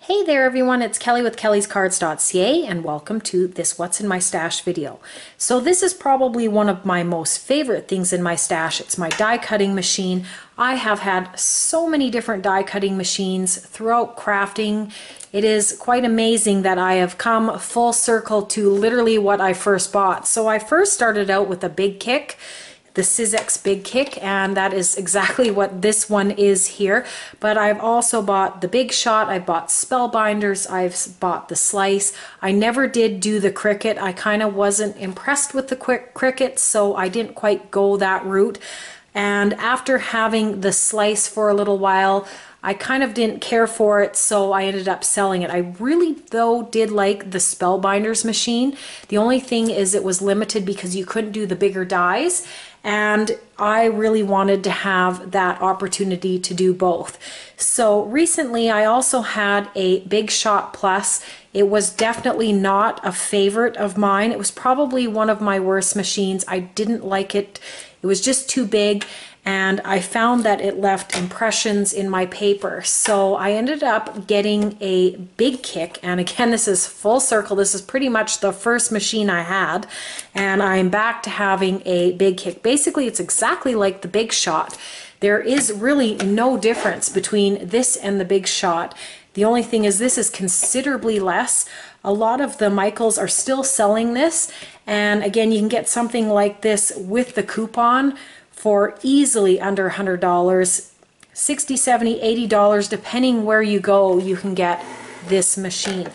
Hey there everyone, it's Kelly with Kellyscards.ca and welcome to this What's in My Stash video. So this is probably one of my most favorite things in my stash. It's my die cutting machine. I have had so many different die cutting machines throughout crafting. It is quite amazing that I have come full circle to literally what I first bought. So I first started out with a big kick, the Sizzix Big Kick, and that is exactly what this one is here. But I've also bought the Big Shot, I've bought Spellbinders, I've bought the Slice. I never did do the Cricut. I kind of wasn't impressed with the Cricut, so I didn't quite go that route. And after having the Slice for a little while, I kind of didn't care for it, so I ended up selling it. I really, though, did like the Spellbinders machine. The only thing is it was limited because you couldn't do the bigger dies, and I really wanted to have that opportunity to do both. So recently, I also had a Big Shot Plus. It was definitely not a favorite of mine. It was probably one of my worst machines. I didn't like it. It was just too big, and I found that it left impressions in my paper. So I ended up getting a Big Kick, and again, this is full circle. This is pretty much the first machine I had, and I'm back to having a Big Kick. Basically, it's exactly like the Big Shot. There is really no difference between this and the Big Shot. The only thing is this is considerably less. A lot of the Michaels are still selling this, and again, you can get something like this with the coupon for easily under $100, $60, $70, $80, depending where you go, you can get this machine.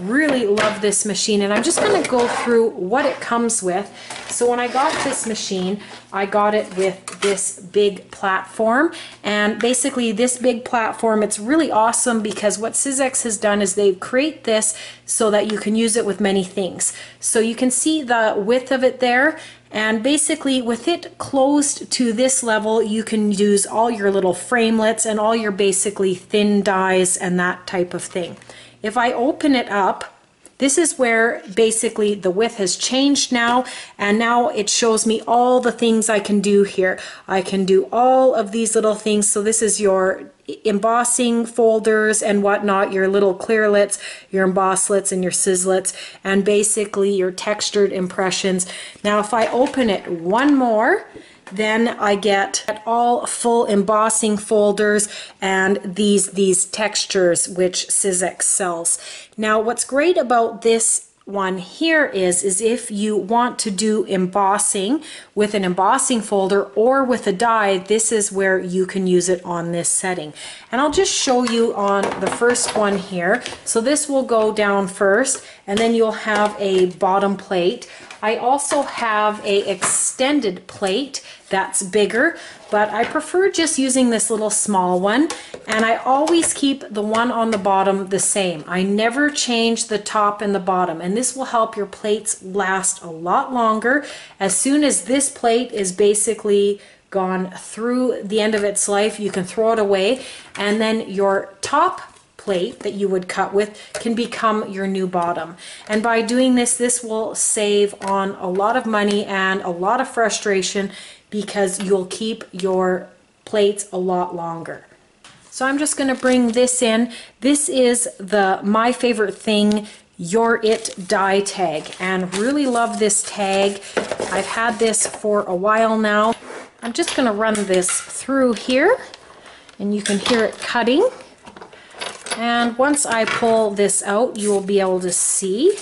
Really love this machine, and I'm just going to go through what it comes with. So when I got this machine, I got it with this big platform, and basically this big platform, it's really awesome because what Sizzix has done is they've created this so that you can use it with many things. So you can see the width of it there, and basically with it closed to this level, you can use all your little framelets and all your basically thin dies and that type of thing. If I open it up, this is where basically the width has changed now, and now it shows me all the things I can do here. I can do all of these little things. So this is your embossing folders and whatnot, your little clearlets, your embosslets and your sizzlets, and basically your textured impressions. Now if I open it one more, then I get all full embossing folders and these textures which Sizzix sells. Now what's great about this one here is if you want to do embossing with an embossing folder or with a die, this is where you can use it on this setting. And I'll just show you on the first one here. So this will go down first, and then you'll have a bottom plate. I also have a extended plate that's bigger, but I prefer just using this little small one, and I always keep the one on the bottom the same. I never change the top and the bottom, and this will help your plates last a lot longer. As soon as this plate is basically gone through the end of its life, you can throw it away, and then your top plate that you would cut with can become your new bottom. And by doing this, this will save on a lot of money and a lot of frustration because you'll keep your plates a lot longer. So I'm just going to bring this in. This is the My Favorite Thing You're It die tag, and really love this tag. I've had this for a while now. I'm just going to run this through here, and you can hear it cutting. And once I pull this out, you will be able to see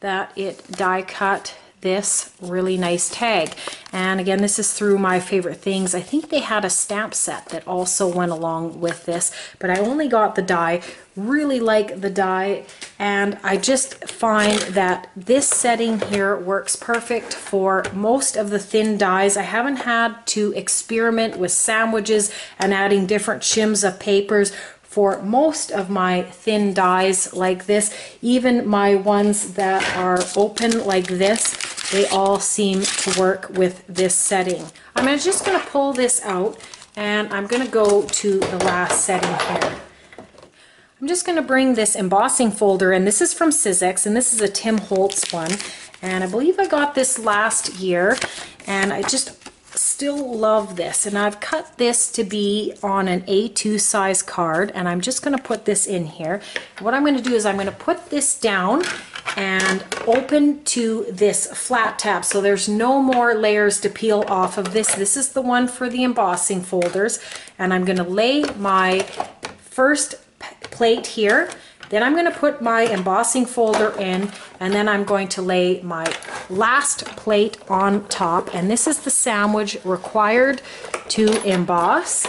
that it die cut this really nice tag. And again, this is through My Favorite Things. I think they had a stamp set that also went along with this, but I only got the die. Really like the die, and I just find that this setting here works perfect for most of the thin dies. I haven't had to experiment with sandwiches and adding different shims of papers for most of my thin dies like this. Even my ones that are open like this, they all seem to work with this setting. I'm just going to pull this out, and I'm going to go to the last setting here. I'm just going to bring this embossing folder, and this is from Sizzix, and this is a Tim Holtz one. And I believe I got this last year, and I just still love this. And I've cut this to be on an A2 size card, and I'm just going to put this in here. What I'm going to do is I'm going to put this down and open to this flat tab, so there's no more layers to peel off of this. This is the one for the embossing folders, and I'm going to lay my first plate here. Then I'm going to put my embossing folder in, and then I'm going to lay my last plate on top. And this is the sandwich required to emboss,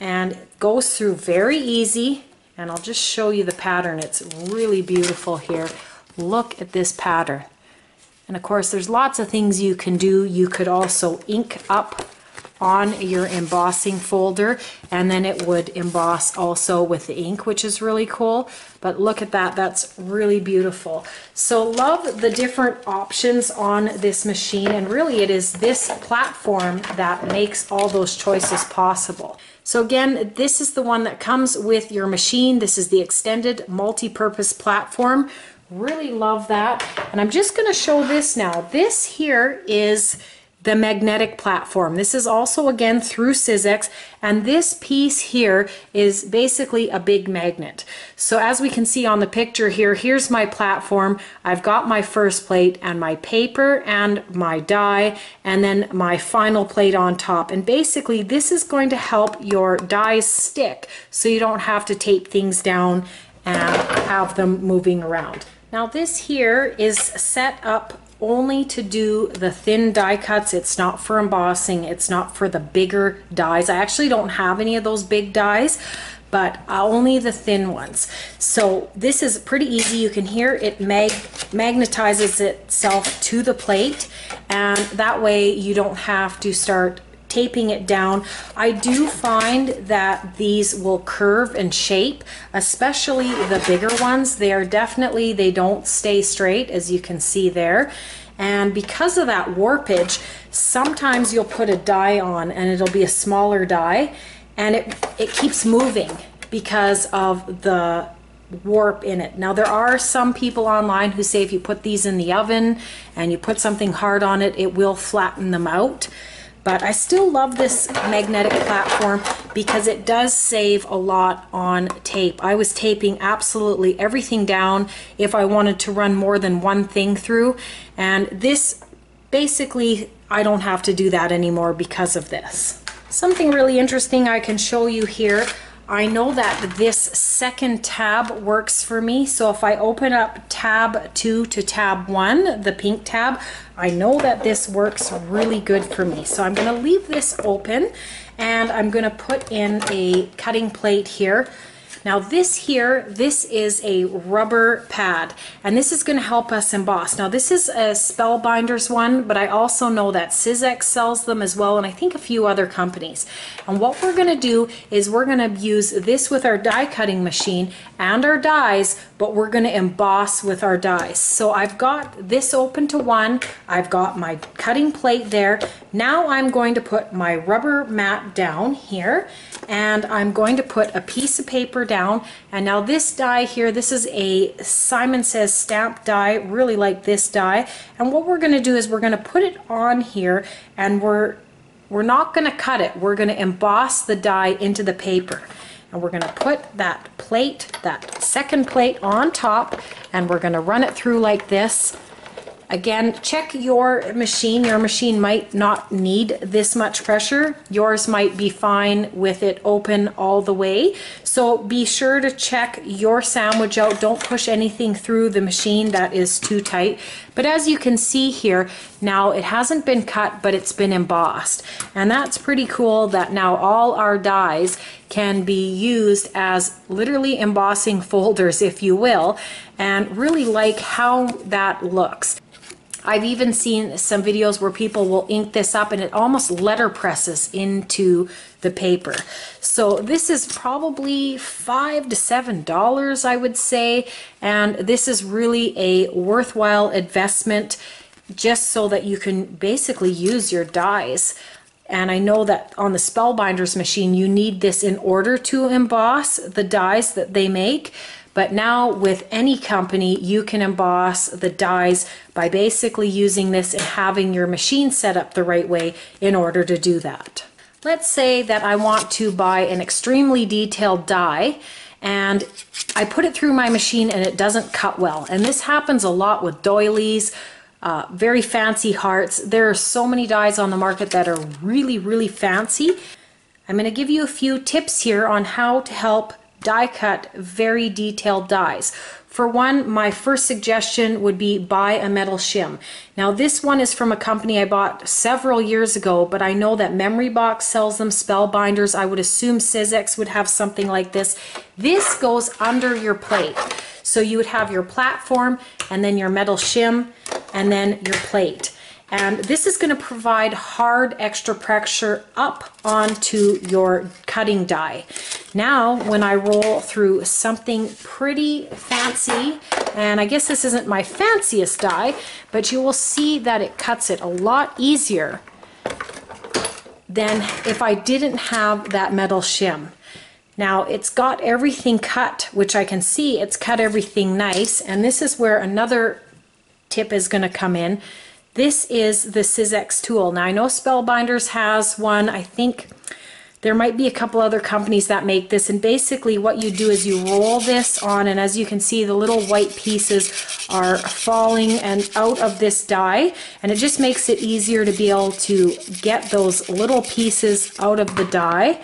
and it goes through very easy. And I'll just show you the pattern. It's really beautiful here. Look at this pattern. And of course, there's lots of things you can do. You could also ink up on your embossing folder, and then it would emboss also with the ink, which is really cool. But look at that, that's really beautiful. So love the different options on this machine, and really it is this platform that makes all those choices possible. So again, this is the one that comes with your machine. This is the extended multi-purpose platform. Really love that. And I'm just gonna show this now. This here is the magnetic platform. This is also again through Sizzix, and this piece here is basically a big magnet. So as we can see on the picture here, here's my platform. I've got my first plate and my paper and my die, and then my final plate on top. And basically this is going to help your dies stick, so you don't have to tape things down and have them moving around. Now this here is set up only to do the thin die cuts. It's not for embossing, it's not for the bigger dies. I actually don't have any of those big dies, but only the thin ones. So this is pretty easy. You can hear it magnetizes itself to the plate, and that way you don't have to start taping it down. I do find that these will curve and shape, especially the bigger ones. They don't stay straight, as you can see there. And because of that warpage, sometimes you'll put a die on and it'll be a smaller die, and it keeps moving because of the warp in it. Now there are some people online who say if you put these in the oven and you put something hard on it, it will flatten them out. But I still love this magnetic platform because it does save a lot on tape. I was taping absolutely everything down if I wanted to run more than one thing through, and this basically, I don't have to do that anymore because of this. Something really interesting I can show you here. I know that this second tab works for me, so if I open up tab 2 to tab 1, the pink tab, I know that this works really good for me. So I'm going to leave this open, and I'm going to put in a cutting plate here. Now this is a rubber pad, and this is going to help us emboss. Now this is a Spellbinders one, but I also know that Sizzix sells them as well, and I think a few other companies. And what we're going to do is we're going to use this with our die cutting machine and our dies, but we're going to emboss with our dies. So I've got this open to one, I've got my cutting plate there. Now I'm going to put my rubber mat down here, and I'm going to put a piece of paper down. And now this die here, this is a Simon Says Stamp die. Really like this die. And what we're going to do is we're going to put it on here, and we're not going to cut it. We're going to emboss the die into the paper. And we're going to put that plate, that second plate on top, and we're going to run it through like this. Again, check your machine. Your machine might not need this much pressure. Yours might be fine with it open all the way. So be sure to check your sandwich out. Don't push anything through the machine that is too tight. But as you can see here, now it hasn't been cut, but it's been embossed. And that's pretty cool that now all our dies can be used as literally embossing folders, if you will, and really like how that looks. I've even seen some videos where people will ink this up, and it almost letterpresses into the paper. So this is probably $5 to $7, I would say, and this is really a worthwhile investment just so that you can basically use your dies. And I know that on the Spellbinders machine, you need this in order to emboss the dies that they make. But now with any company, you can emboss the dies by basically using this and having your machine set up the right way in order to do that. Let's say that I want to buy an extremely detailed die and I put it through my machine and it doesn't cut well. And this happens a lot with doilies, very fancy hearts. There are so many dies on the market that are really, really fancy. I'm going to give you a few tips here on how to help die cut very detailed dies. For one, my first suggestion would be buy a metal shim. Now this one is from a company I bought several years ago, but I know that Memory Box sells them, Spellbinders. I would assume Sizzix would have something like this. This goes under your plate. So you would have your platform and then your metal shim and then your plate. And this is going to provide hard extra pressure up onto your cutting die. Now when I roll through something pretty fancy, and I guess this isn't my fanciest die, but you will see that it cuts it a lot easier than if I didn't have that metal shim. Now it's got everything cut, which I can see it's cut everything nice, and this is where another tip is going to come in. This is the Sizzix tool. Now I know Spellbinders has one. I think there might be a couple other companies that make this, and basically what you do is you roll this on, and as you can see the little white pieces are falling and out of this die, and it just makes it easier to be able to get those little pieces out of the die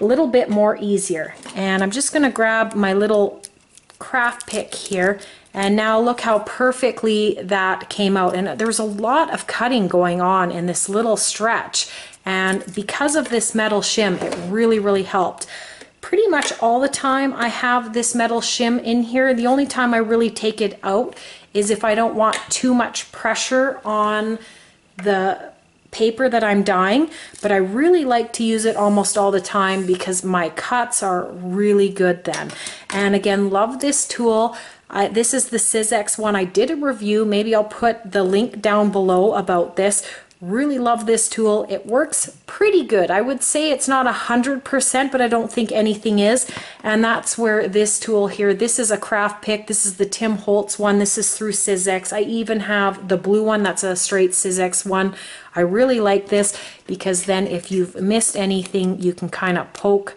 a little bit more easier. And I'm just going to grab my little craft pick here. And now look how perfectly that came out. And there's a lot of cutting going on in this little stretch. And because of this metal shim, it really, really helped. Pretty much all the time I have this metal shim in here. The only time I really take it out is if I don't want too much pressure on the paper that I'm dyeing. But I really like to use it almost all the time because my cuts are really good then. And again, love this tool. This is the Sizzix one. I did a review, maybe I'll put the link down below about this. Really love this tool. It works pretty good. I would say it's not 100%, but I don't think anything is. And that's where this tool here, this is a craft pick. This is the Tim Holtz one. This is through Sizzix. I even have the blue one. That's a straight Sizzix one. I really like this because then if you've missed anything, you can kind of poke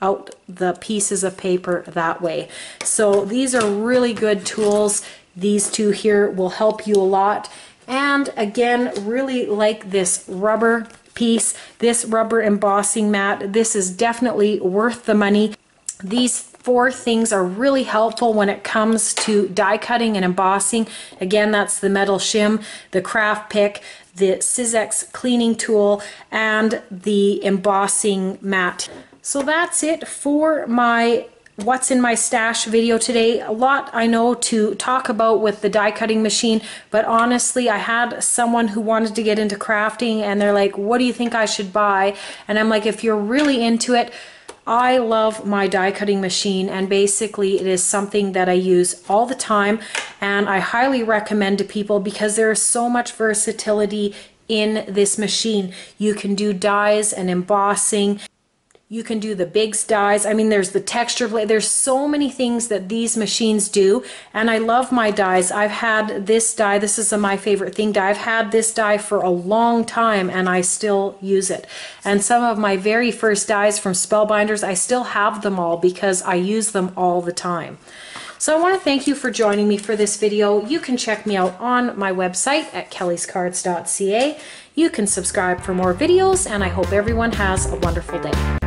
out the pieces of paper that way. So these are really good tools. These two here will help you a lot. And again, really like this rubber piece, this rubber embossing mat. This is definitely worth the money. These four things are really helpful when it comes to die cutting and embossing. Again, that's the metal shim, the craft pick, the Sizzix cleaning tool, and the embossing mat. So that's it for my What's in My Stash video today. A lot, I know, to talk about with the die cutting machine, but honestly I had someone who wanted to get into crafting and they're like, what do you think I should buy? And I'm like, if you're really into it, I love my die cutting machine, and basically it is something that I use all the time, and I highly recommend to people because there is so much versatility in this machine. You can do dies and embossing. You can do the big dies. I mean, there's the texture plate. There's so many things that these machines do, and I love my dies. I've had this die. This is a My Favorite Thing die. I've had this die for a long time, and I still use it. And some of my very first dies from Spellbinders, I still have them all because I use them all the time. So I want to thank you for joining me for this video. You can check me out on my website at Kellyscards.ca. You can subscribe for more videos, and I hope everyone has a wonderful day.